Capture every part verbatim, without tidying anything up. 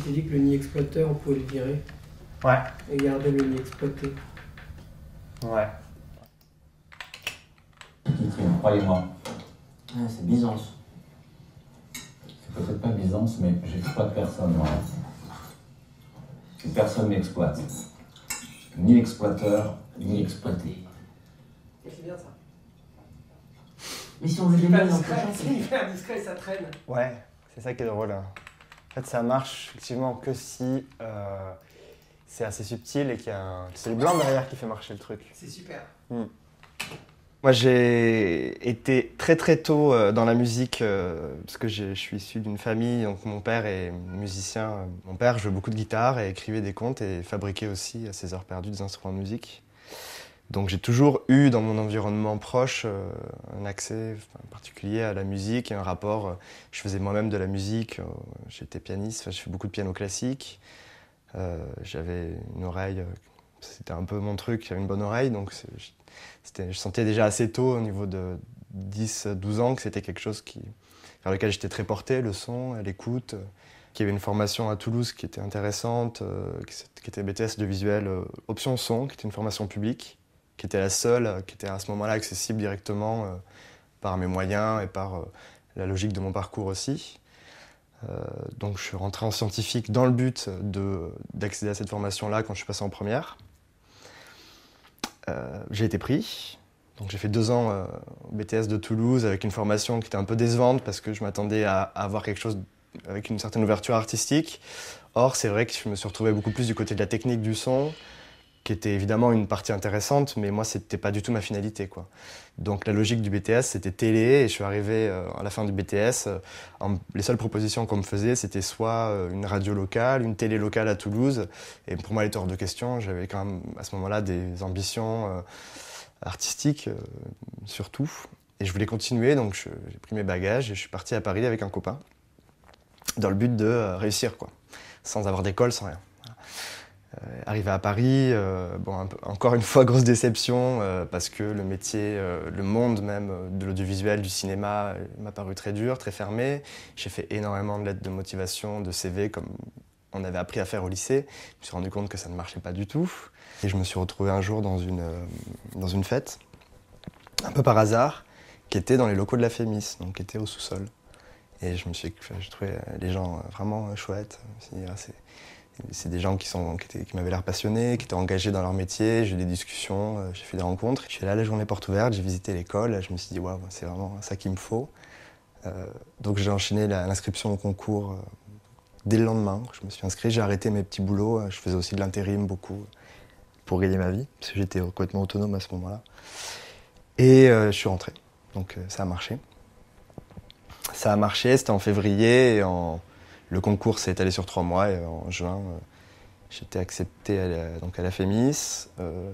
s'était dit que le nid exploiteur, on pouvait le virer. Ouais. Et garder le nid exploité. Ouais. Croyez-moi. Ah, c'est Byzance. C'est peut-être pas Byzance, mais j'exploite personne, moi. Personne n'exploite. Ni exploiteur, ni exploité. C'est bien ça. Mais si on veut des meubles, on peut chanter. C'est hyper discret et ça traîne. Ouais, c'est ça qui est drôle. En fait, ça marche effectivement que si euh, c'est assez subtil et qu'il y a un... C'est le blanc derrière qui fait marcher le truc. C'est super. Mmh. Moi, j'ai été très très tôt dans la musique, euh, parce que je suis issu d'une famille, donc mon père est musicien. Mon père jouait beaucoup de guitare et écrivait des contes et fabriquait aussi, à ses heures perdues, des instruments de musique. Donc j'ai toujours eu, dans mon environnement proche, euh, un accès enfin, particulier à la musique et un rapport. Euh, je faisais moi-même de la musique, euh, j'étais pianiste, enfin, je fais beaucoup de piano classique. Euh, j'avais une oreille, euh, c'était un peu mon truc, j'avais une bonne oreille, donc je sentais déjà assez tôt, au niveau de dix douze ans, que c'était quelque chose qui, vers lequel j'étais très porté, le son, l'écoute, qu'il y avait une formation à Toulouse qui était intéressante, euh, qui était B T S de visuel euh, option son, qui était une formation publique, qui était la seule, euh, qui était à ce moment-là accessible directement euh, par mes moyens et par euh, la logique de mon parcours aussi. Euh, donc je suis rentré en scientifique dans le but d'accéder à cette formation-là quand je suis passé en première. Euh, j'ai été pris, donc j'ai fait deux ans euh, au B T S de Toulouse avec une formation qui était un peu décevante parce que je m'attendais à, à avoir quelque chose avec une certaine ouverture artistique. Or, c'est vrai que je me suis retrouvé beaucoup plus du côté de la technique du son, qui était évidemment une partie intéressante, mais moi, c'était pas du tout ma finalité, quoi. Donc la logique du B T S, c'était télé, et je suis arrivé euh, à la fin du B T S. Euh, en, les seules propositions qu'on me faisait, c'était soit euh, une radio locale, une télé locale à Toulouse. Et pour moi, elle était hors de question. J'avais quand même, à ce moment-là, des ambitions euh, artistiques, euh, surtout. Et je voulais continuer, donc j'ai pris mes bagages et je suis parti à Paris avec un copain, dans le but de euh, réussir, quoi, sans avoir d'école, sans rien. Euh, arrivé à Paris, euh, bon, un peu, encore une fois, grosse déception, euh, parce que le métier, euh, le monde même euh, de l'audiovisuel, du cinéma, euh, m'a paru très dur, très fermé. J'ai fait énormément de lettres de motivation, de C V, comme on avait appris à faire au lycée. Je me suis rendu compte que ça ne marchait pas du tout. Et je me suis retrouvé un jour dans une, euh, dans une fête, un peu par hasard, qui était dans les locaux de la Fémis, donc qui était au sous-sol. Et je me suis, je trouvais les gens vraiment chouettes. Je me suis dit, ah, c'est... C'est des gens qui, qui, qui m'avaient l'air passionnés, qui étaient engagés dans leur métier. J'ai eu des discussions, euh, j'ai fait des rencontres. Je suis allé à la journée porte ouverte, j'ai visité l'école. Je me suis dit, waouh, c'est vraiment ça qu'il me faut. Euh, donc j'ai enchaîné l'inscription au concours euh, dès le lendemain. Je me suis inscrit, j'ai arrêté mes petits boulots. Je faisais aussi de l'intérim beaucoup pour gagner ma vie, parce que j'étais complètement autonome à ce moment-là. Et euh, je suis rentré. Donc euh, ça a marché. Ça a marché, c'était en février et en... Le concours s'est étalé sur trois mois et en juin, euh, j'étais accepté à la, donc à la Fémis. Euh,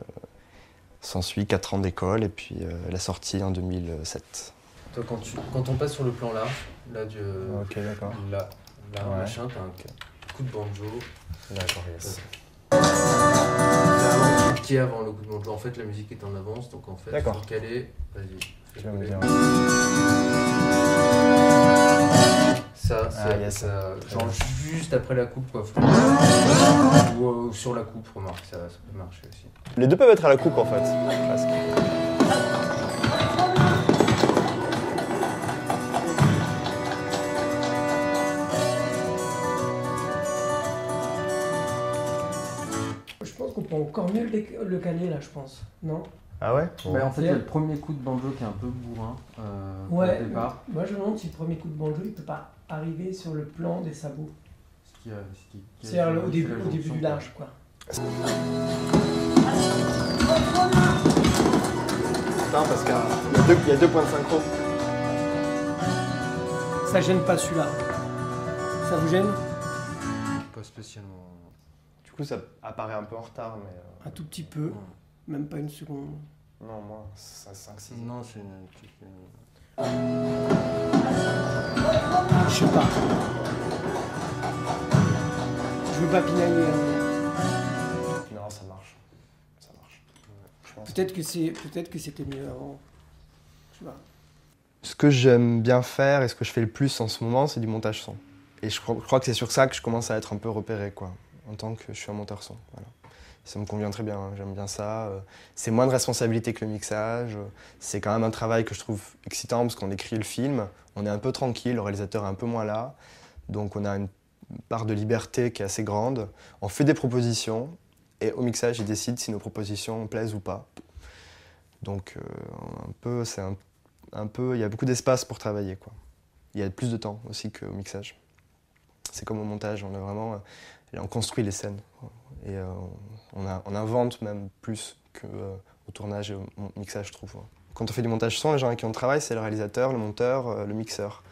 S'ensuit quatre ans d'école et puis euh, la sortie en deux mille sept. Toi, quand, tu, quand on passe sur le plan là, là du okay, là, là, ouais. Machin, t'as un okay. Coup de banjo. D'accord, yes. T'as cliqué avant le coup de banjo. En fait, la musique est en avance, donc en fait, il faut caler. Vas-y, je vais ça, c'est ah, yes. Genre juste après la coupe, quoi. Ou euh, sur la coupe, remarque, ça, ça peut marcher aussi. Les deux peuvent être à la coupe, en fait. Presque. Je pense qu'on peut encore mieux le caler, là, je pense. Non ? Ah ouais oh. Bah en fait, il y a le premier coup de banjo qui est un peu bourrin. Euh, ouais, moi je me demande si le premier coup de banjo, il peut pas arriver sur le plan des sabots. C'est au début, au début du large, quoi. Putain, parce qu'il y a deux points de synchro. Ça gêne pas celui-là. Ça vous gêne? Pas spécialement. Du coup, ça apparaît un peu en retard, mais... Euh... Un tout petit peu. Ouais. Même pas une seconde. Non, moi, ça cinq six. Non, c'est une... Je sais pas. Je veux pas pinailler. Hein. Non, ça marche. Ça marche. Ouais, peut-être que c'est, peut-être que c'était mieux avant. Je sais pas. Ce que j'aime bien faire et ce que je fais le plus en ce moment, c'est du montage son. Et je crois, je crois que c'est sur ça que je commence à être un peu repéré, quoi, en tant que je suis un monteur son. Voilà. Ça me convient très bien, hein, j'aime bien ça. C'est moins de responsabilité que le mixage. C'est quand même un travail que je trouve excitant parce qu'on écrit le film, on est un peu tranquille, le réalisateur est un peu moins là. Donc on a une part de liberté qui est assez grande. On fait des propositions et au mixage, il décide si nos propositions plaisent ou pas. Donc euh, un peu, c'est un, un peu, il y a beaucoup d'espace pour travailler, quoi. Il y a plus de temps aussi qu'au mixage. C'est comme au montage, on a vraiment, on construit les scènes. Et euh, on, a, on invente même plus qu'au euh, tournage et au mixage, je trouve. Ouais. Quand on fait du montage son, les gens avec qui on travaille, c'est le réalisateur, le monteur, euh, le mixeur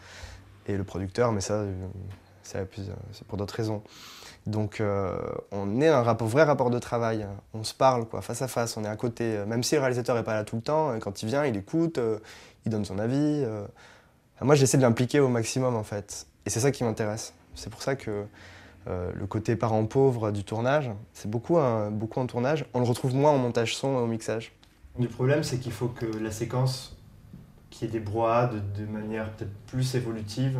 et le producteur, mais ça, euh, c'est pour d'autres raisons. Donc euh, on est un rapport, vrai rapport de travail, on se parle quoi, face à face, on est à côté. Même si le réalisateur n'est pas là tout le temps, quand il vient, il écoute, euh, il donne son avis. Euh. Enfin, moi, j'essaie de l'impliquer au maximum, en fait. Et c'est ça qui m'intéresse. C'est pour ça que Euh, le côté parent pauvre du tournage, c'est beaucoup, hein, beaucoup en tournage. On le retrouve moins en montage son et au mixage. Le problème, c'est qu'il faut que la séquence, qui ait des broades de manière peut-être plus évolutive,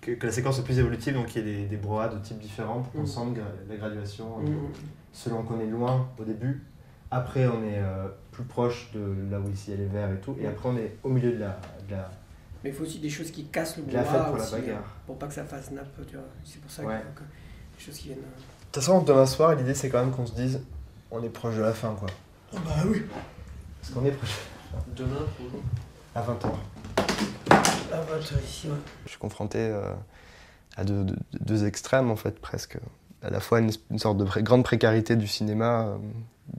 que, que la séquence soit plus évolutive, donc qu'il y ait des, des broades de types différents pour qu'on mmh. sente la graduation, mmh. selon qu'on est loin au début. Après, on est euh, plus proche de là où ici elle est vert et tout, et après on est au milieu de la... De la mais il faut aussi des choses qui cassent le brouhaha aussi, pour pas que ça fasse nappe, tu vois. C'est pour ça ouais. qu'il faut que des choses qui viennent... De toute façon, demain soir, l'idée c'est quand même qu'on se dise on est proche de la fin, quoi. Ah oh bah oui. Parce qu'on est proche de la fin. Demain, pour... À vingt heures. À vingt heures ici, ouais. Je suis confronté euh, à deux, deux, deux extrêmes, en fait, presque. À la fois une, une sorte de pré grande précarité du cinéma, euh,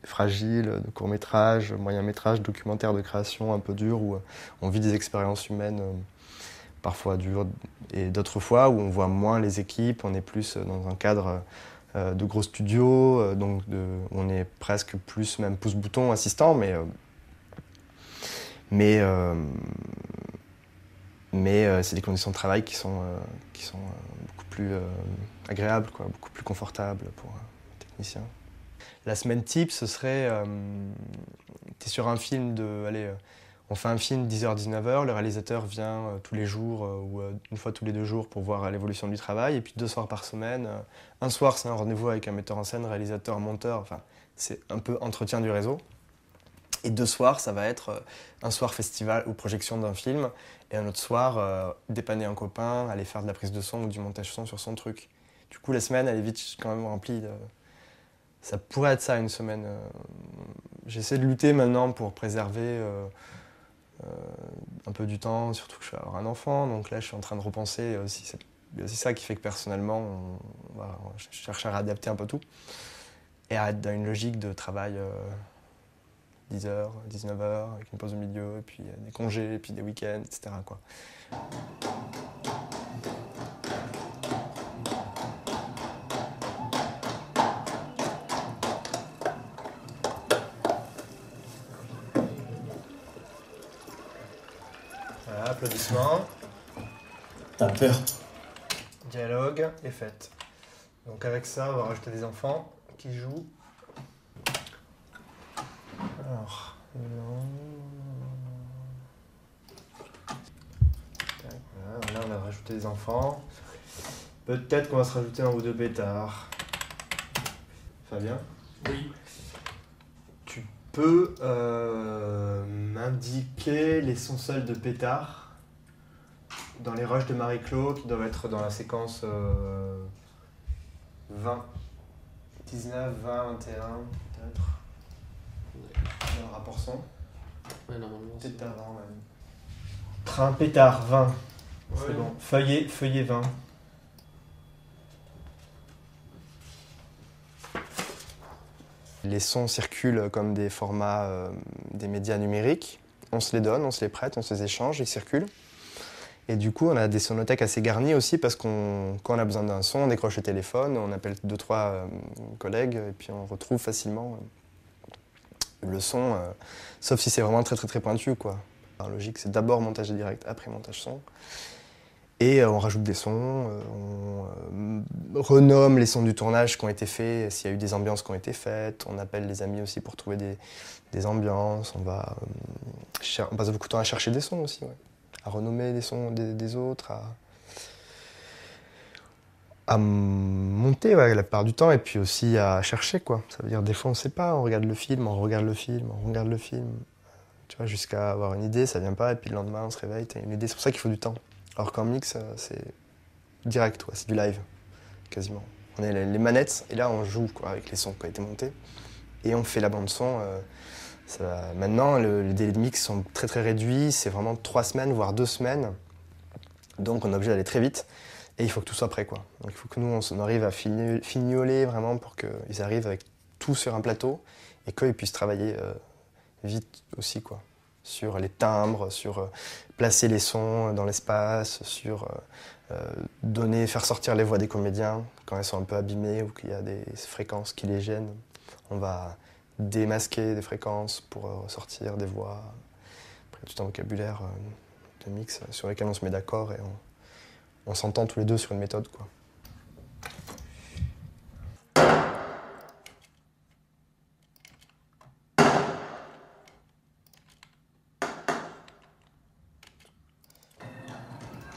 fragile, de court-métrage, moyen-métrage, documentaire de création un peu dur, où on vit des expériences humaines parfois dures, et d'autres fois où on voit moins les équipes, on est plus dans un cadre de gros studios, donc de, on est presque plus même pouce-bouton, assistant, mais, mais, mais c'est des conditions de travail qui sont, qui sont beaucoup plus agréables, quoi, beaucoup plus confortables pour un technicien. La semaine type, ce serait, euh, t'es sur un film de, allez, euh, on fait un film dix heures dix-neuf heures, le réalisateur vient euh, tous les jours euh, ou euh, une fois tous les deux jours pour voir euh, l'évolution du travail, et puis deux soirs par semaine. Euh, un soir, c'est un rendez-vous avec un metteur en scène, réalisateur, monteur, enfin, c'est un peu entretien du réseau. Et deux soirs, ça va être euh, un soir festival ou projection d'un film, et un autre soir, euh, dépanner un copain, aller faire de la prise de son ou du montage son sur son truc. Du coup, la semaine, elle est vite quand même remplie de... Ça pourrait être ça, une semaine. J'essaie de lutter maintenant pour préserver euh, euh, un peu du temps, surtout que je vais avoir un enfant. Donc là, je suis en train de repenser aussi. C'est aussi ça qui fait que personnellement, on, voilà, je cherche à réadapter un peu tout et à être dans une logique de travail euh, dix heures, dix-neuf heures, avec une pause au milieu, et puis des congés, et puis des week-ends, et cetera quoi. Applaudissements. T'as peur. Dialogue et fête. Donc avec ça, on va rajouter des enfants qui jouent. Alors... Là, on a rajouté des enfants. Peut-être qu'on va se rajouter un ou deux pétards. Fabien ? Oui. Tu peux euh, m'indiquer les sons seuls de pétards dans les rushs de Marie-Claude, qui doivent être dans la séquence euh, vingt, dix-neuf, vingt, vingt et un, peut-être. Ouais. Le rapport son. Ouais, normalement. Peut-être avant, même. Train, pétard, vingt. Ouais. C'est bon. Feuillet, feuillet, vingt. Les sons circulent comme des formats euh, des médias numériques. On se les donne, on se les prête, on se les échange, ils circulent. Et du coup, on a des sonothèques assez garnies aussi, parce qu'on, quand on a besoin d'un son, on décroche le téléphone, on appelle deux, trois euh, collègues, et puis on retrouve facilement euh, le son, euh, sauf si c'est vraiment très, très, très pointu, quoi. La logique, c'est d'abord montage direct, après montage son. Et euh, on rajoute des sons, euh, on euh, renomme les sons du tournage qui ont été faits, s'il y a eu des ambiances qui ont été faites, on appelle les amis aussi pour trouver des, des ambiances, on va, euh, on passe beaucoup de temps à chercher des sons aussi, ouais. À renommer les sons des, des autres, à... à monter ouais, la part du temps, et puis aussi à chercher, quoi. Ça veut dire, des fois, on ne sait pas, on regarde le film, on regarde le film, on regarde le film, tu vois, jusqu'à avoir une idée, ça vient pas, et puis le lendemain, on se réveille, t'as une idée. C'est pour ça qu'il faut du temps. Alors qu'en mix, c'est direct, ouais, c'est du live, quasiment. On a les manettes, et là, on joue quoi, avec les sons qui ont été montés, et on fait la bande-son. Euh, ça... Maintenant, le, les délais de mix sont très, très réduits, c'est vraiment trois semaines, voire deux semaines, donc on est obligé d'aller très vite. Et il faut que tout soit prêt, quoi. Donc il faut que nous, on arrive à fignoler vraiment pour qu'ils arrivent avec tout sur un plateau et qu'ils puissent travailler euh, vite aussi, quoi. Sur les timbres, sur euh, placer les sons dans l'espace, sur euh, donner, faire sortir les voix des comédiens quand elles sont un peu abîmées ou qu'il y a des fréquences qui les gênent. On va démasquer des fréquences pour euh, sortir des voix. Après, tout un vocabulaire euh, de mix sur lequel on se met d'accord et on... On s'entend tous les deux sur une méthode, quoi.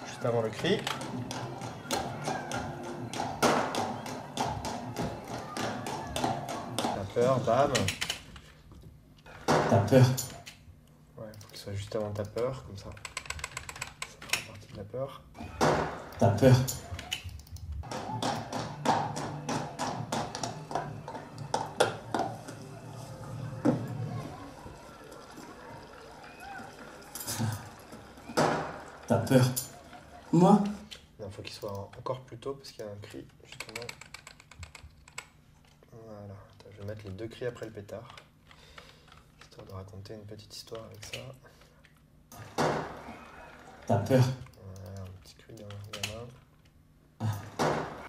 Juste avant le cri. T'as peur, bam. T'as peur. Ouais, faut qu'il soit juste avant ta peur, comme ça. Ça fait partie de la peur. T'as peur. T'as peur. Moi ? Il faut qu'il soit encore plus tôt parce qu'il y a un cri, justement. Voilà. Attends, je vais mettre les deux cris après le pétard. Histoire de raconter une petite histoire avec ça. T'as peur.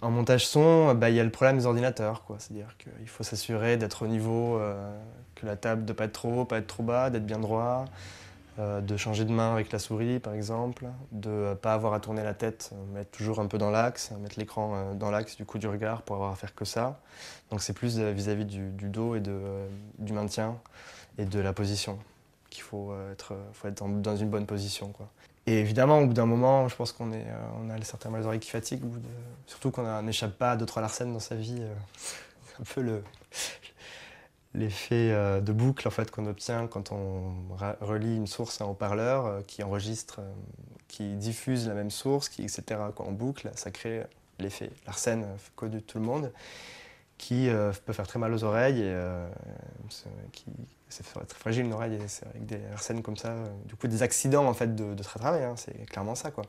En montage son, bah, y a le problème des ordinateurs, quoi. C'est-à-dire qu'il faut s'assurer d'être au niveau, euh, que la table de pas être trop haut, pas être trop bas, d'être bien droit, euh, de changer de main avec la souris par exemple, de pas avoir à tourner la tête, mettre toujours un peu dans l'axe, mettre l'écran euh, dans l'axe du coup du regard pour avoir à faire que ça. Donc c'est plus vis-à-vis -vis du, du dos et de, euh, du maintien et de la position qu'il faut être, faut être en, dans une bonne position, quoi. Et évidemment, au bout d'un moment, je pense qu'on est, euh, on a certains mal aux oreilles qui fatiguent, au bout de... surtout qu'on n'échappe pas à deux trois Larsen dans sa vie. Euh... C'est un peu le... l'effet euh, de boucle en fait, qu'on obtient quand on relie une source à un haut-parleur euh, qui enregistre, euh, qui diffuse la même source, qui, et cetera. Quoi, en boucle, ça crée l'effet Larsen connu de tout le monde, qui euh, peut faire très mal aux oreilles, et euh, qui... c'est très fragile une oreille, avec des Larsen comme ça, du coup des accidents en fait de, de travail, hein, c'est clairement ça, quoi.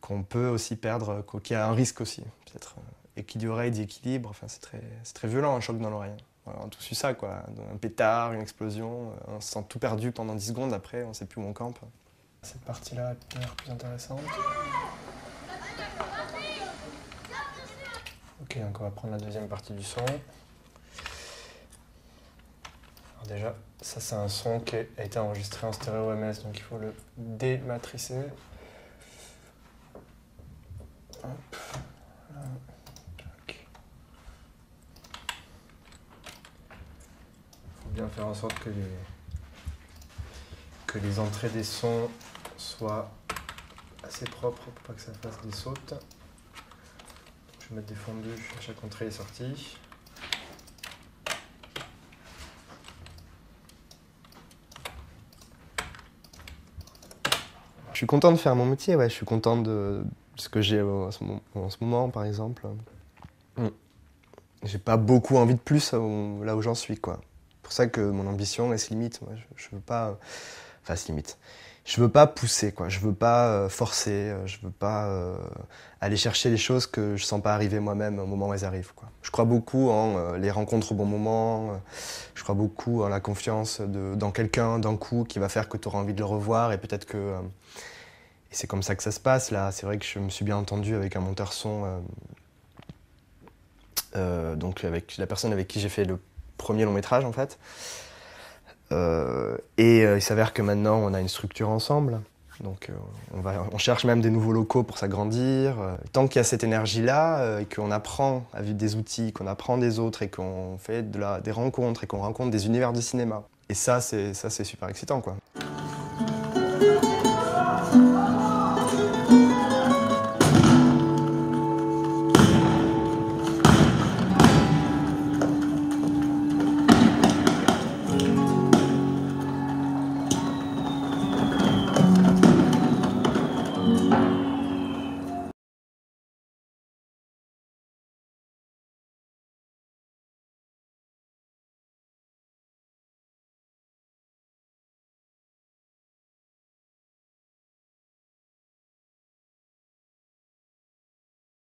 Qu'on peut aussi perdre, qu'il y a un risque aussi, peut-être. Et qui dit oreille dit équilibre, enfin c'est très, très violent un choc dans l'oreille. Voilà, on a tous eu ça, quoi, un pétard, une explosion, on se sent tout perdu pendant dix secondes, après on ne sait plus où on campe. Cette partie-là a l'air plus intéressante. Ok, donc on va prendre la deuxième partie du son. Alors déjà, ça c'est un son qui a été enregistré en stéréo M S, donc il faut le dématricer. Hop. Voilà. Okay. Faut bien faire en sorte que les, que les entrées des sons soient assez propres pour pas que ça fasse des sautes. Je vais mettre des fondus à chaque entrée et sortie. Je suis content de faire mon métier, ouais. Je suis content de ce que j'ai en ce moment, par exemple. J'ai pas beaucoup envie de plus là où j'en suis, quoi. C'est pour ça que mon ambition, elle se limite. Je veux pas... Enfin, se limite. Je veux pas pousser, quoi. Je veux pas forcer. Je veux pas aller chercher les choses que je sens pas arriver moi-même au moment où elles arrivent, quoi. Je crois beaucoup en les rencontres au bon moment. Je crois beaucoup en la confiance de, dans quelqu'un, d'un coup, qui va faire que tu auras envie de le revoir et peut-être que... Et c'est comme ça que ça se passe, là. C'est vrai que je me suis bien entendu avec un monteur son, euh, euh, donc avec la personne avec qui j'ai fait le premier long métrage, en fait. Euh, et euh, il s'avère que maintenant, on a une structure ensemble. Donc euh, on, va, on cherche même des nouveaux locaux pour s'agrandir. Euh, tant qu'il y a cette énergie-là, euh, et qu'on apprend à vivre des outils, qu'on apprend des autres, et qu'on fait de la, des rencontres, et qu'on rencontre des univers de cinéma. Et ça, c'est super excitant, quoi.